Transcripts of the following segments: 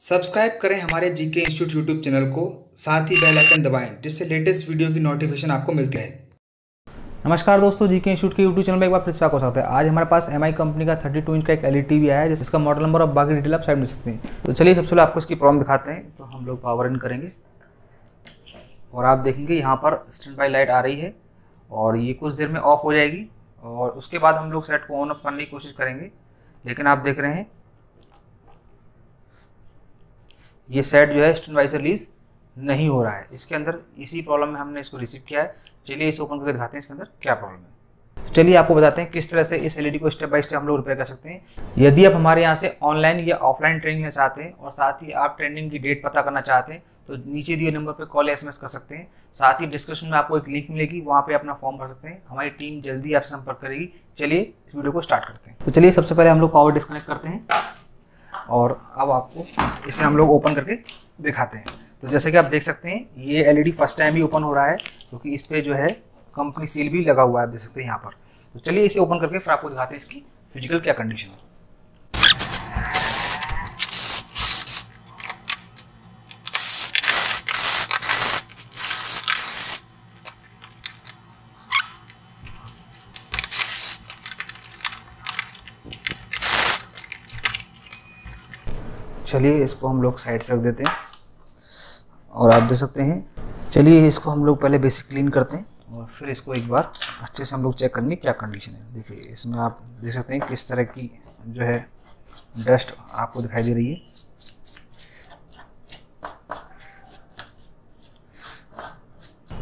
Subscribe करें हमारे GK institute YouTube channel को, साथ ही बेल आइकन दबाएं जिससे लेटेस्ट वीडियो की नोटिफिकेशन आपको मिलती है। नमस्कार दोस्तों, जीके इंस्टीट्यूट के यूट्यूब चैनल में एक बार फिर स्वागत हो सकता है। आज हमारे पास एमआई कंपनी का 32 इंच का एक एलईडी टीवी आया है, जिसका मॉडल नंबर और बाकी डिटेल आप साइड मिल सकते हैं। तो चलिए सबसे पहले आपको इसकी प्रॉब्लम दिखाते हैं। तो हम लोग पावर इन करेंगे और आप देखेंगे यहाँ पर स्टैंड बाई लाइट आ रही है और ये कुछ देर में ऑफ हो जाएगी और उसके बाद हम लोग सेट को ऑन ऑफ करने की कोशिश करेंगे। लेकिन आप देख रहे हैं ये सेट जो है स्टैंड बाई से रिलीज नहीं हो रहा है। इसके अंदर इसी प्रॉब्लम में हमने इसको रिसीव किया है। चलिए इसे ओपन करके दिखाते हैं इसके अंदर क्या प्रॉब्लम है। चलिए आपको बताते हैं किस तरह से इस एलईडी को स्टेप बाय स्टेप हम लोग रिपेयर कर सकते हैं। यदि आप हमारे यहाँ से ऑनलाइन या ऑफलाइन ट्रेनिंग लेना चाहते हैं और साथ ही आप ट्रेनिंग की डेट पता करना चाहते हैं तो नीचे दिए नंबर पर कॉल या एसएमएस कर सकते हैं। साथ ही डिस्क्रिप्शन में आपको एक लिंक मिलेगी, वहाँ पे अपना फॉर्म भर सकते हैं। हमारी टीम जल्दी आपसे संपर्क करेगी। चलिए इस वीडियो को स्टार्ट करते हैं। तो चलिए सबसे पहले हम लोग पावर डिस्कनेक्ट करते हैं और अब आपको इसे हम लोग ओपन करके दिखाते हैं। तो जैसे कि आप देख सकते हैं ये एलईडी फर्स्ट टाइम ही ओपन हो रहा है, क्योंकि इस पर जो है कंपनी सील भी लगा हुआ है, देख सकते हैं यहाँ पर। तो चलिए इसे ओपन करके फिर आपको दिखाते हैं इसकी फिजिकल क्या कंडीशन है। चलिए इसको हम लोग साइड से रख देते हैं और आप देख सकते हैं। चलिए इसको हम लोग पहले बेसिक क्लीन करते हैं और फिर इसको एक बार अच्छे से हम लोग चेक करेंगे क्या कंडीशन है। देखिए इसमें आप देख सकते हैं किस तरह की जो है डस्ट आपको दिखाई दे रही है।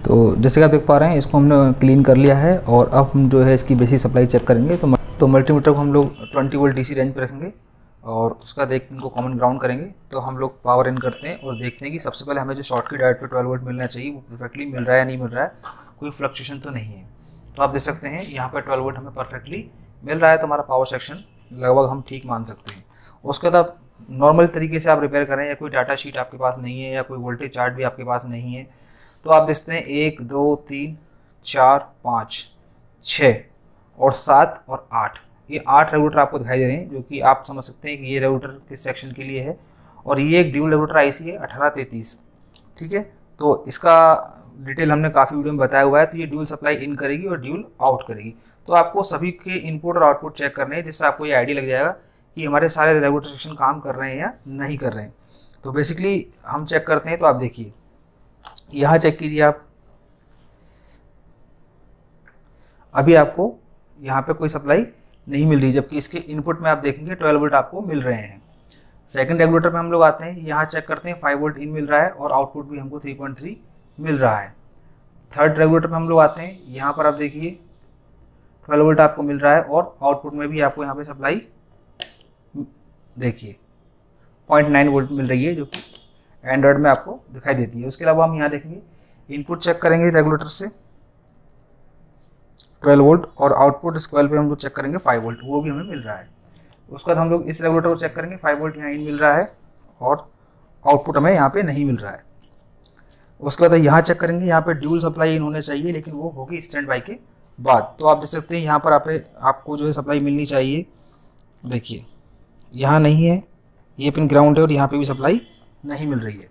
तो जैसे कि आप देख पा रहे हैं इसको हमने क्लीन कर लिया है और अब हम जो है इसकी बेसिक सप्लाई चेक करेंगे। तो मल्टीमीटर को हम लोग 20 वोल्ट DC रेंज पर रखेंगे और उसका देख इनको कॉमन ग्राउंड करेंगे। तो हम लोग पावर इन करते हैं और देखते हैं कि सबसे पहले हमें जो शॉर्ट की डायोड पे 12 वोल्ट मिलना चाहिए वो परफेक्टली मिल रहा है या नहीं मिल रहा है, कोई फ्लक्चुएशन तो नहीं है। तो आप देख सकते हैं यहाँ पे 12 वोल्ट हमें परफेक्टली मिल रहा है, तो हमारा पावर सेक्शन लगभग हम ठीक मान सकते हैं। उसके बाद नॉर्मल तरीके से आप रिपेयर करें या कोई डाटा शीट आपके पास नहीं है या कोई वोल्टेज चार्ट भी आपके पास नहीं है तो आप देखते हैं 1, 2, 3, 4, 5, 6 और 7 और 8 ये 8 रेगुलेटर आपको दिखाई दे रहे हैं, जो कि आप समझ सकते हैं कि ये रेगुलेटर किस सेक्शन के लिए है। और ये एक ड्यूल रेगुलेटर आईसी है 1833, ठीक है। तो इसका डिटेल हमने काफ़ी वीडियो में बताया हुआ है। तो ये ड्यूल सप्लाई इन करेगी और ड्यूल आउट करेगी। तो आपको सभी के इनपुट और आउटपुट चेक करने हैं, जिससे आपको ये आइडिया लग जाएगा कि हमारे सारे रेगुलेटर सेक्शन काम कर रहे हैं या नहीं कर रहे हैं। तो बेसिकली हम चेक करते हैं। तो आप देखिए यहाँ चेक कीजिए आप, अभी आपको यहाँ पर कोई सप्लाई नहीं मिल रही, जबकि इसके इनपुट में आप देखेंगे 12 वोल्ट आपको मिल रहे हैं। सेकंड रेगुलेटर पे हम लोग आते हैं, यहाँ चेक करते हैं 5 वोल्ट इन मिल रहा है और आउटपुट भी हमको 3.3 मिल रहा है। थर्ड रेगुलेटर पे हम लोग आते हैं, यहाँ पर आप देखिए 12 वोल्ट आपको मिल रहा है और आउटपुट में भी आपको यहाँ पर सप्लाई देखिए 0.9 वोल्ट मिल रही है, जो कि एंड्रॉयड में आपको दिखाई देती है। उसके अलावा हम यहाँ देखेंगे इनपुट चेक करेंगे रेगुलेटर से 12 वोल्ट और आउटपुट स्क्वायर पे हम लोग चेक करेंगे 5 वोल्ट, वो भी हमें मिल रहा है। उसके बाद हम लोग इस रेगुलेटर को चेक करेंगे 5 वोल्ट यहाँ इन मिल रहा है और आउटपुट हमें यहाँ पे नहीं मिल रहा है। उसके बाद यहाँ चेक करेंगे, यहाँ पे ड्यूल सप्लाई इन होने चाहिए, लेकिन वो होगी स्टैंड बाई के बाद। तो आप देख सकते हैं यहाँ पर आपको जो है सप्लाई मिलनी चाहिए, देखिए यहाँ नहीं है, ये पिन ग्राउंड है और यहाँ पर भी सप्लाई नहीं मिल रही है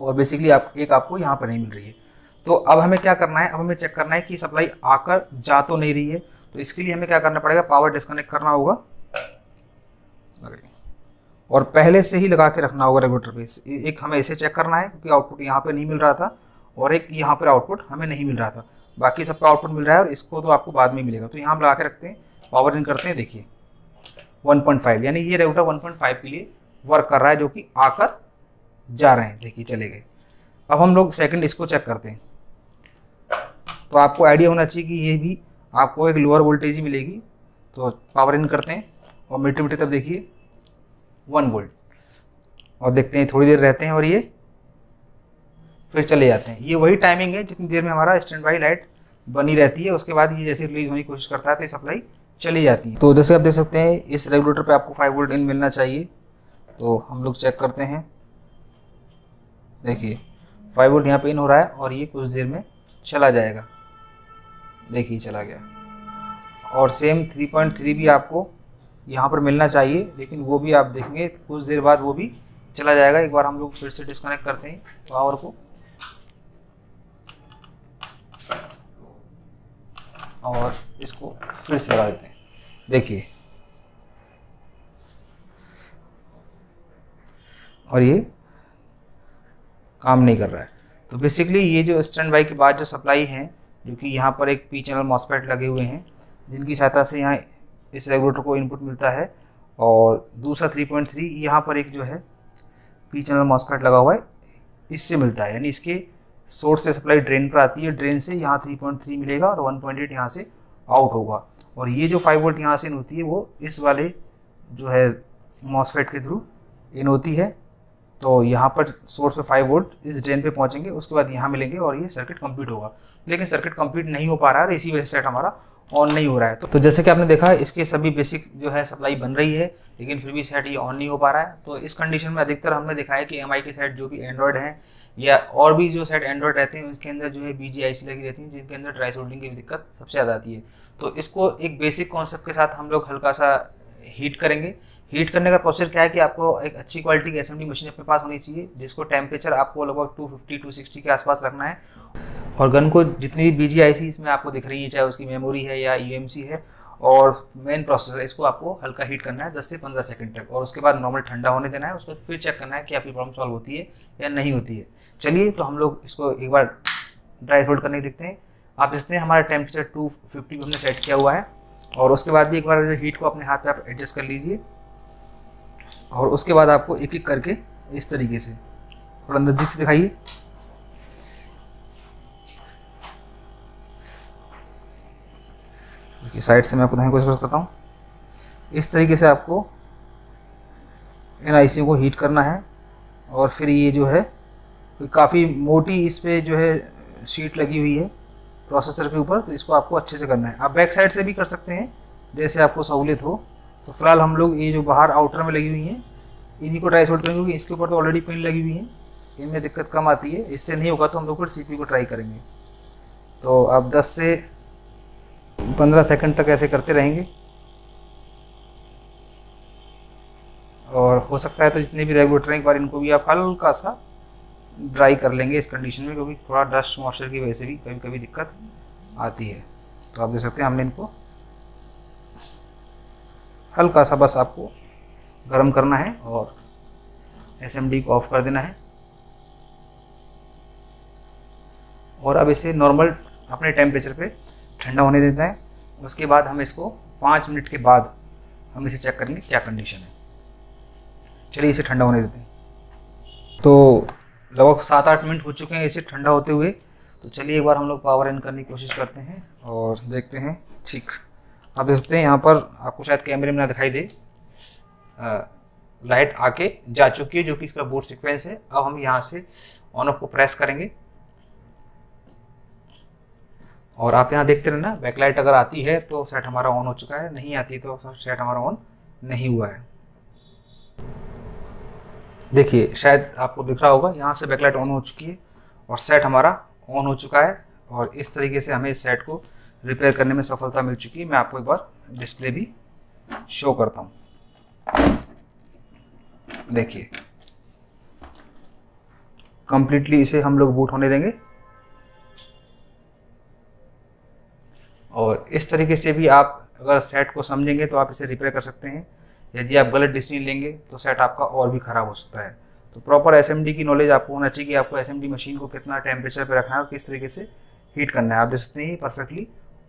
और बेसिकली आपको यहाँ पर नहीं मिल रही है। तो अब हमें क्या करना है, अब हमें चेक करना है कि सप्लाई आकर जा तो नहीं रही है। तो इसके लिए हमें क्या करना पड़ेगा, पावर डिस्कनेक्ट करना होगा और पहले से ही लगा के रखना होगा रेगुलेटर पे। एक हमें इसे चेक करना है क्योंकि आउटपुट यहाँ पे नहीं मिल रहा था और एक यहाँ पर आउटपुट हमें नहीं मिल रहा था, बाकी सबका आउटपुट मिल रहा है और इसको तो आपको बाद में मिलेगा। तो यहाँ हम लगा के रखते हैं, पावर इन करते हैं, देखिए 1.5 यानी ये रेगुलेटर 1.5 के लिए वर्क कर रहा है, जो कि आकर जा रहे हैं, देखिए चले गए। अब हम लोग सेकेंड इसको चेक करते हैं। तो आपको आइडिया होना चाहिए कि ये भी आपको एक लोअर वोल्टेज ही मिलेगी। तो पावर इन करते हैं और मीटर मीटर तब देखिए 1 वोल्ट और देखते हैं थोड़ी देर रहते हैं और ये फिर चले जाते हैं। ये वही टाइमिंग है जितनी देर में हमारा स्टैंड बाई लाइट बनी रहती है, उसके बाद ये जैसे रिलीज होने की कोशिश करता है तो सप्लाई चली जाती है। तो जैसे आप देख सकते हैं इस रेगुलेटर पर आपको 5 वोल्ट इन मिलना चाहिए, तो हम लोग चेक करते हैं, देखिए 5 वोल्ट यहाँ पर इन हो रहा है और ये कुछ देर में चला जाएगा, देखिए चला गया। और सेम 3.3 भी आपको यहाँ पर मिलना चाहिए, लेकिन वो भी आप देखेंगे कुछ देर बाद वो भी चला जाएगा। एक बार हम लोग फिर से डिस्कनेक्ट करते हैं पावर को और इसको फिर से लगा देते हैं। देखिए, और ये काम नहीं कर रहा है। तो बेसिकली ये जो स्टैंड बाई के बाद जो सप्लाई है, जो कि यहाँ पर एक पी चैनल मॉस्फेट लगे हुए हैं, जिनकी सहायता से यहाँ इस रेगुलेटर को इनपुट मिलता है, और दूसरा 3.3 यहाँ पर एक जो है पी चैनल मॉस्फेट लगा हुआ है, इससे मिलता है। यानी इसके सोर्स से सप्लाई ड्रेन पर आती है, ड्रेन से यहाँ 3.3 मिलेगा और 1.8 यहाँ से आउट होगा, और ये जो 5 वोल्ट यहाँ से इन होती है वो इस वाले जो है मॉस्फेट के थ्रू इन होती है। तो यहाँ पर सोर्स पे 5 वोल्ट इस ड्रेन पे पहुँचेंगे, उसके बाद यहाँ मिलेंगे और ये सर्किट कंप्लीट होगा। लेकिन सर्किट कंप्लीट नहीं हो पा रहा है, इसी वजह से सेट हमारा ऑन नहीं हो रहा है। तो जैसे कि आपने देखा, इसके सभी बेसिक जो है सप्लाई बन रही है, लेकिन फिर भी सेट ये ऑन नहीं हो पा रहा है। तो इस कंडीशन में अधिकतर हमने देखा है कि एमआई के सेट जो भी एंड्रॉयड हैं या और भी जो सेट एंड्रॉयड रहते हैं, उसके अंदर जो है बीजीआईसी लगी रहती है, जिनके अंदर ड्राई सोल्डिंग की दिक्कत सबसे ज़्यादा आती है। तो इसको एक बेसिक कॉन्सेप्ट के साथ हम लोग हल्का सा हीट करेंगे। हीट करने का प्रोसेस क्या है कि आपको एक अच्छी क्वालिटी की एसएमडी मशीन अपने पास होनी चाहिए, जिसको टेम्परेचर आपको लगभग 250-260 के आसपास रखना है। और गन को जितनी भी बीजीआईसी इसमें आपको दिख रही है, चाहे उसकी मेमोरी है या ईएमसी है और मेन प्रोसेसर, इसको आपको हल्का हीट करना है 10 से 15 सेकंड तक, और उसके बाद नॉर्मल ठंडा होने देना है। उसके बाद फिर चेक करना है कि आपकी प्रॉब्लम सॉल्व होती है या नहीं होती है। चलिए, तो हम लोग इसको एक बार ड्राई सोल्ड करने देखते हैं। आप देखते हैं हमारा टेम्परेचर 250 हमने सेट किया हुआ है, और उसके बाद भी एक बार हीट को अपने हाथ पर आप एडजस्ट कर लीजिए, और उसके बाद आपको एक एक करके इस तरीके से, थोड़ा नज़दीक से दिखाइए, साइड से मैं आपको दिखाने की कोशिश करता हूँ। इस तरीके से आपको इन आईसीओं को हीट करना है, और फिर ये जो है काफ़ी मोटी इस पर जो है शीट लगी हुई है प्रोसेसर के ऊपर, तो इसको आपको अच्छे से करना है। आप बैक साइड से भी कर सकते हैं, जैसे आपको सहूलियत हो। तो फिलहाल हम लोग ये जो बाहर आउटर में लगी हुई हैं, इन्हीं को ट्राई सोल्ड करेंगे, क्योंकि इसके ऊपर तो ऑलरेडी पिन लगी हुई है, इनमें दिक्कत कम आती है। इससे नहीं होगा तो हम लोग फिर सीपीयू को ट्राई करेंगे। तो आप 10 से 15 सेकंड तक ऐसे करते रहेंगे, और हो सकता है तो जितने भी रेगुलेटर हैं एक बार इनको भी आप हल्का सा ड्राई कर लेंगे इस कंडीशन में, क्योंकि थोड़ा डस्ट मॉइस्चर की वजह से भी कभी कभी दिक्कत आती है। तो आप देख सकते हैं हमने इनको हल्का सा बस आपको गर्म करना है और एसएमडी को ऑफ कर देना है, और अब इसे नॉर्मल अपने टेम्परेचर पे ठंडा होने देता है। उसके बाद हम इसको 5 मिनट के बाद हम इसे चेक करेंगे क्या कंडीशन है। चलिए, इसे ठंडा होने देते हैं। तो लगभग 7-8 मिनट हो चुके हैं इसे ठंडा होते हुए। तो चलिए, एक बार हम लोग पावर इन करने की कोशिश करते हैं और देखते हैं। ठीक, आप देख सकते हैं यहाँ पर आपको शायद कैमरे में ना दिखाई दे, लाइट आके जा चुकी है, जो कि इसका बूट सिक्वेंस है। अब हम यहाँ से ऑन ऑफ को प्रेस करेंगे, और आप यहाँ देखते रहना, बैकलाइट अगर आती है तो सेट हमारा ऑन हो चुका है, नहीं आती तो सेट हमारा ऑन नहीं हुआ है। देखिए, शायद आपको दिख रहा होगा, यहाँ से बैकलाइट ऑन हो चुकी है और सेट हमारा ऑन हो चुका है। और इस तरीके से हमें इस सेट को रिपेयर करने में सफलता मिल चुकी है। मैं आपको एक बार डिस्प्ले भी शो करता हूँ। देखिए, कंप्लीटली इसे हम लोग बूट होने देंगे, और इस तरीके से भी आप अगर सेट को समझेंगे तो आप इसे रिपेयर कर सकते हैं। यदि आप गलत डिसीजन लेंगे तो सेट आपका और भी ख़राब हो सकता है। तो प्रॉपर एसएमडी की नॉलेज आपको होना चाहिए कि आपको एसएमडी मशीन को कितना टेम्परेचर पर रखना है और किस तरीके से हीट करना है। आप देख सकते हैं परफेक्टली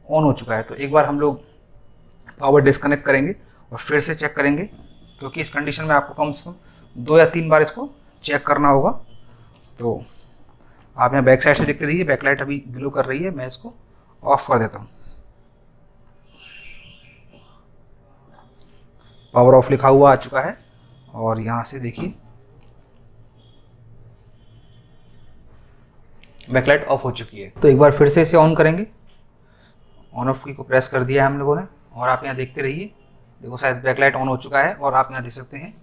ऑन हो चुका है। तो एक बार हम लोग पावर डिस्कनेक्ट करेंगे और फिर से चेक करेंगे, क्योंकि इस कंडीशन में आपको कम से कम 2 या 3 बार इसको चेक करना होगा। तो आप यहाँ बैक साइड से देखते रहिए, बैकलाइट अभी ग्लो कर रही है। मैं इसको ऑफ कर देता हूँ, पावर ऑफ लिखा हुआ आ चुका है, और यहाँ से देखिए बैकलाइट ऑफ हो चुकी है। तो एक बार फिर से इसे ऑन करेंगे, ऑन ऑफ की को प्रेस कर दिया है हम लोगों ने, और आप यहाँ देखते रहिए। देखो, शायद बैकलाइट ऑन हो चुका है, और आप यहाँ देख सकते हैं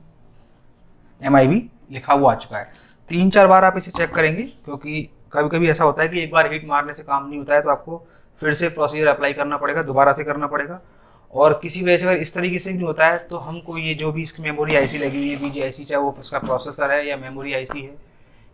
एमआई भी लिखा हुआ आ चुका है। 3-4 बार आप इसे चेक करेंगे, क्योंकि कभी कभी ऐसा होता है कि एक बार हीट मारने से काम नहीं होता है, तो आपको फिर से प्रोसीजर अप्लाई करना पड़ेगा, दोबारा से करना पड़ेगा। और किसी वजह से अगर इस तरीके से भी होता है तो हमको ये जो भी इसकी मेमोरी आईसी लगी हुई है बीजीआईसी, चाहे वो इसका प्रोसेसर है या मेमोरी आईसी है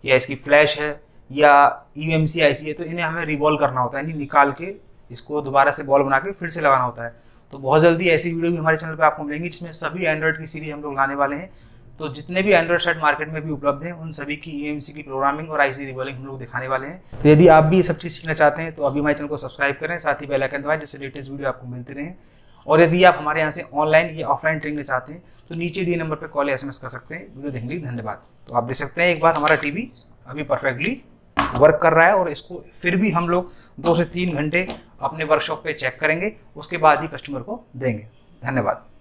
या इसकी फ्लैश है या ईएमसी आईसी है, तो इन्हें हमें रिवॉल्व करना होता है, यानी निकाल के इसको दोबारा से बॉल बना के फिर से लगाना होता है। तो बहुत जल्दी ऐसी वीडियो भी हमारे चैनल पर आपको मिलेंगी जिसमें सभी एंड्रॉइड की सीरीज हम लोग लाने वाले हैं। तो जितने भी एंड्रॉइड सेट मार्केट में भी उपलब्ध हैं उन सभी की ईएमसी की प्रोग्रामिंग और आईसी रिवॉल्विंग हम लोग दिखाने वाले हैं। तो यदि आप भी सब चीज़ सीखना चाहते हैं तो अभी हमारे चैनल को सब्सक्राइब करें, साथ ही बेल आइकन दबाएं जिससे लेटेस्ट वीडियो आपको मिलते रहें। और यदि आप हमारे यहाँ से ऑनलाइन या ऑफलाइन ट्रेनिंग लेना चाहते हैं तो नीचे दिए नंबर पर कॉल या SMS कर सकते हैं। वीडियो देखने के लिए धन्यवाद। तो आप देख सकते हैं एक बार हमारा टीवी अभी परफेक्टली वर्क कर रहा है और इसको फिर भी हम लोग 2 से 3 घंटे अपने वर्कशॉप पे चेक करेंगे, उसके बाद ही कस्टमर को देंगे। धन्यवाद।